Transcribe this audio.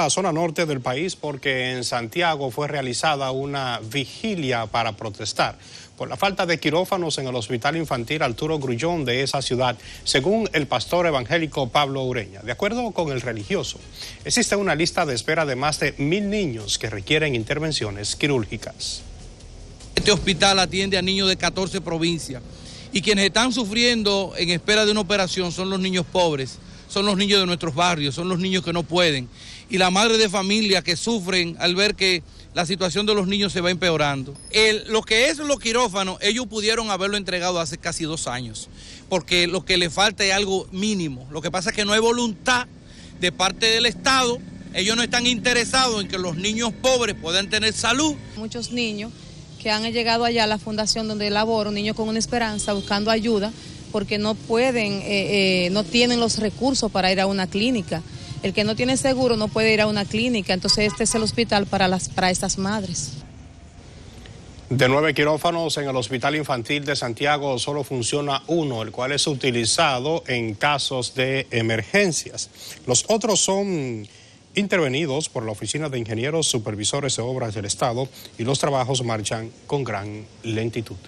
La zona norte del país, porque en Santiago fue realizada una vigilia para protestar por la falta de quirófanos en el Hospital Infantil Arturo Grullón de esa ciudad, según el pastor evangélico Pablo Ureña. De acuerdo con el religioso, existe una lista de espera de más de 1000 niños que requieren intervenciones quirúrgicas. Este hospital atiende a niños de 14 provincias y quienes están sufriendo en espera de una operación son los niños pobres, son los niños de nuestros barrios, son los niños que no pueden. Y la madre de familia que sufren al ver que la situación de los niños se va empeorando. Lo que es los quirófanos, ellos pudieron haberlo entregado hace casi 2 años, porque lo que le falta es algo mínimo. Lo que pasa es que no hay voluntad de parte del Estado. Ellos no están interesados en que los niños pobres puedan tener salud. Muchos niños que han llegado allá a la fundación donde laboro, niños con una esperanza, buscando ayuda, porque no pueden, no tienen los recursos para ir a una clínica. El que no tiene seguro no puede ir a una clínica, entonces este es el hospital para estas madres. De 9 quirófanos en el Hospital Infantil de Santiago solo funciona uno, el cual es utilizado en casos de emergencias. Los otros son intervenidos por la Oficina de Ingenieros Supervisores de Obras del Estado y los trabajos marchan con gran lentitud.